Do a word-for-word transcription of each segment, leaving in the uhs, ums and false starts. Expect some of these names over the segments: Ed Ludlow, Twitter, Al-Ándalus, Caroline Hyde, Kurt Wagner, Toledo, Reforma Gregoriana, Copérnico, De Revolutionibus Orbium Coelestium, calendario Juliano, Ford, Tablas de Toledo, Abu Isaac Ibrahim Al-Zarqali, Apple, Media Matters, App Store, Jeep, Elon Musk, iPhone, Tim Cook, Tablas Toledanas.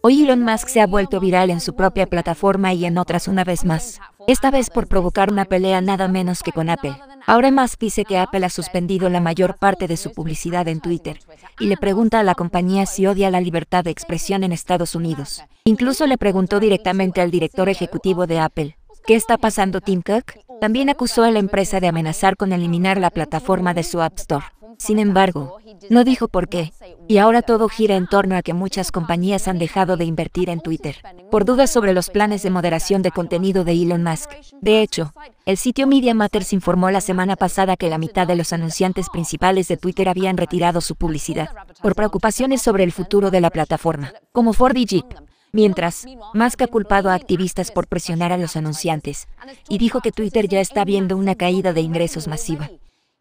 Hoy Elon Musk se ha vuelto viral en su propia plataforma y en otras una vez más, esta vez por provocar una pelea nada menos que con Apple. Ahora Musk dice que Apple ha suspendido la mayor parte de su publicidad en Twitter, y le pregunta a la compañía si odia la libertad de expresión en Estados Unidos. Incluso le preguntó directamente al director ejecutivo de Apple, ¿qué está pasando, Tim Cook? También acusó a la empresa de amenazar con eliminar la plataforma de su App Store. Sin embargo, no dijo por qué, y ahora todo gira en torno a que muchas compañías han dejado de invertir en Twitter, por dudas sobre los planes de moderación de contenido de Elon Musk. De hecho, el sitio Media Matters informó la semana pasada que la mitad de los anunciantes principales de Twitter habían retirado su publicidad, por preocupaciones sobre el futuro de la plataforma, como Ford y Jeep. Mientras, Musk ha culpado a activistas por presionar a los anunciantes, y dijo que Twitter ya está viendo una caída de ingresos masiva.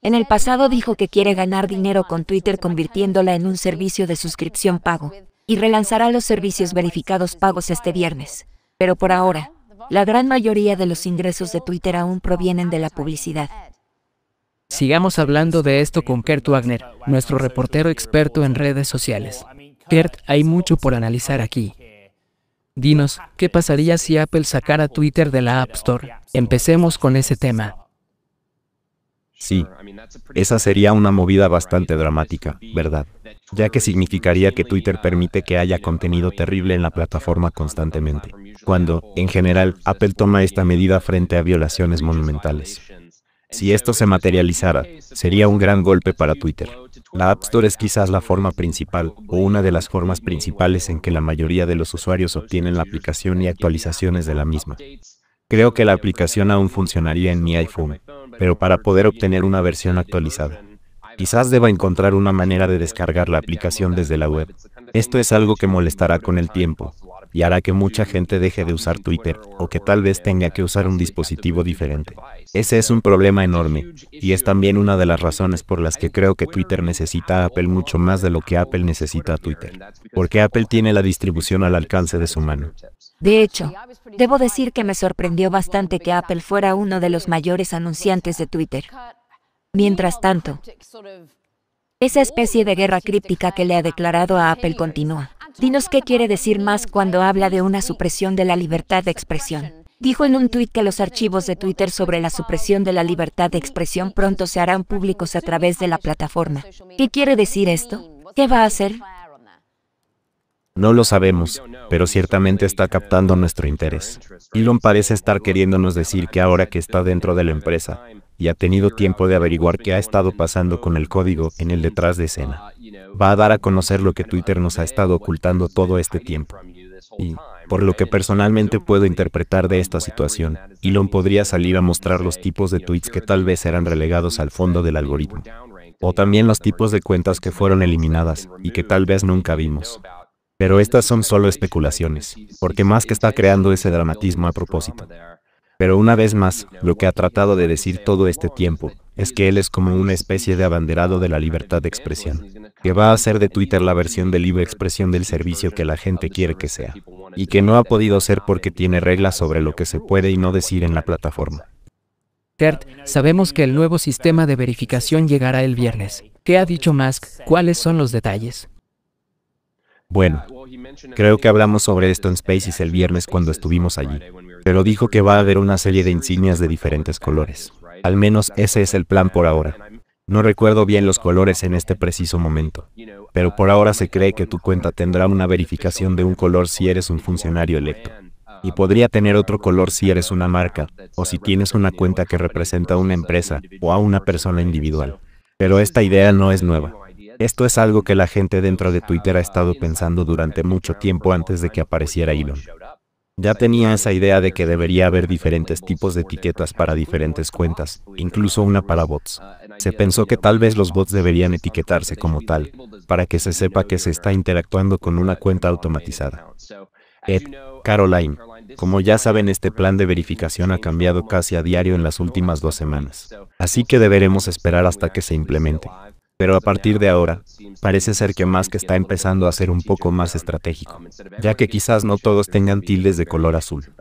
En el pasado dijo que quiere ganar dinero con Twitter convirtiéndola en un servicio de suscripción pago, y relanzará los servicios verificados pagos este viernes. Pero por ahora, la gran mayoría de los ingresos de Twitter aún provienen de la publicidad. Sigamos hablando de esto con Kurt Wagner, nuestro reportero experto en redes sociales. Kurt, hay mucho por analizar aquí. Dinos, ¿qué pasaría si Apple sacara Twitter de la App Store? Empecemos con ese tema. Sí, esa sería una movida bastante dramática, ¿verdad? Ya que significaría que Twitter permite que haya contenido terrible en la plataforma constantemente, cuando, en general, Apple toma esta medida frente a violaciones monumentales. Si esto se materializara, sería un gran golpe para Twitter. La App Store es quizás la forma principal, o una de las formas principales en que la mayoría de los usuarios obtienen la aplicación y actualizaciones de la misma. Creo que la aplicación aún funcionaría en mi iPhone, pero para poder obtener una versión actualizada, quizás deba encontrar una manera de descargar la aplicación desde la web. Esto es algo que molestará con el tiempo, y hará que mucha gente deje de usar Twitter, o que tal vez tenga que usar un dispositivo diferente. Ese es un problema enorme, y es también una de las razones por las que creo que Twitter necesita a Apple mucho más de lo que Apple necesita a Twitter, porque Apple tiene la distribución al alcance de su mano. De hecho, debo decir que me sorprendió bastante que Apple fuera uno de los mayores anunciantes de Twitter. Mientras tanto, esa especie de guerra críptica que le ha declarado a Apple continúa. Dinos qué quiere decir más cuando habla de una supresión de la libertad de expresión. Dijo en un tuit que los archivos de Twitter sobre la supresión de la libertad de expresión pronto se harán públicos a través de la plataforma. ¿Qué quiere decir esto? ¿Qué va a hacer? No lo sabemos, pero ciertamente está captando nuestro interés. Elon parece estar queriéndonos decir que ahora que está dentro de la empresa, y ha tenido tiempo de averiguar qué ha estado pasando con el código en el detrás de escena, va a dar a conocer lo que Twitter nos ha estado ocultando todo este tiempo. Y, por lo que personalmente puedo interpretar de esta situación, Elon podría salir a mostrar los tipos de tweets que tal vez eran relegados al fondo del algoritmo, o también los tipos de cuentas que fueron eliminadas, y que tal vez nunca vimos. Pero estas son solo especulaciones, porque Musk está creando ese dramatismo a propósito. Pero una vez más, lo que ha tratado de decir todo este tiempo, es que él es como una especie de abanderado de la libertad de expresión, que va a hacer de Twitter la versión de libre expresión del servicio que la gente quiere que sea, y que no ha podido ser porque tiene reglas sobre lo que se puede y no decir en la plataforma. Kurt, sabemos que el nuevo sistema de verificación llegará el viernes. ¿Qué ha dicho Musk? ¿Cuáles son los detalles? Bueno, creo que hablamos sobre esto en Spaces el viernes cuando estuvimos allí, pero dijo que va a haber una serie de insignias de diferentes colores. Al menos ese es el plan por ahora. No recuerdo bien los colores en este preciso momento, pero por ahora se cree que tu cuenta tendrá una verificación de un color si eres un funcionario electo, y podría tener otro color si eres una marca, o si tienes una cuenta que representa a una empresa o a una persona individual. Pero esta idea no es nueva. Esto es algo que la gente dentro de Twitter ha estado pensando durante mucho tiempo antes de que apareciera Elon. Ya tenía esa idea de que debería haber diferentes tipos de etiquetas para diferentes cuentas, incluso una para bots. Se pensó que tal vez los bots deberían etiquetarse como tal, para que se sepa que se está interactuando con una cuenta automatizada. Ed, Caroline, como ya saben, este plan de verificación ha cambiado casi a diario en las últimas dos semanas, así que deberemos esperar hasta que se implemente. Pero a partir de ahora, parece ser que Musk está empezando a ser un poco más estratégico, ya que quizás no todos tengan tildes de color azul.